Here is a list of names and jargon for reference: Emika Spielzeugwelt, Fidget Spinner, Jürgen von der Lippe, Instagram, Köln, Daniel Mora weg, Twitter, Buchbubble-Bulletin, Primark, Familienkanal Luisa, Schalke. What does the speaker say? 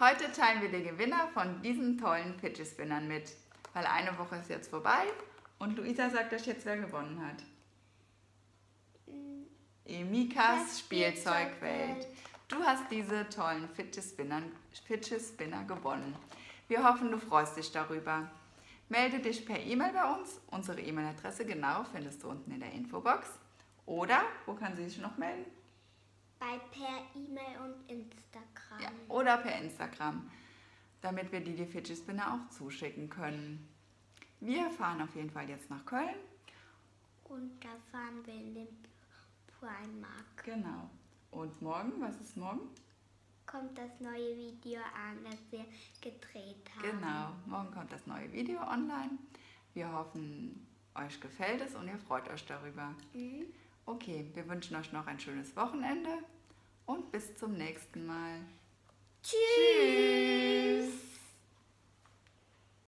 Heute teilen wir die Gewinner von diesen tollen Fidget Spinnern mit, weil eine Woche ist jetzt vorbei und Luisa sagt euch jetzt, wer gewonnen hat. Emikas Spielzeugwelt. Du hast diese tollen Fidget Spinner gewonnen. Wir hoffen, du freust dich darüber. Melde dich per E-Mail bei uns. Unsere E-Mail-Adresse genau findest du unten in der Infobox. Oder, wo kann sie sich noch melden? Per E-Mail und Instagram. Ja, oder per Instagram, damit wir die Fidget Spinner auch zuschicken können. Wir fahren auf jeden Fall jetzt nach Köln. Und da fahren wir in den Primark. Genau. Und morgen, was ist morgen? Kommt das neue Video an, das wir gedreht haben. Genau, morgen kommt das neue Video online. Wir hoffen, euch gefällt es und ihr freut euch darüber. Mhm. Okay, wir wünschen euch noch ein schönes Wochenende und bis zum nächsten Mal. Tschüss!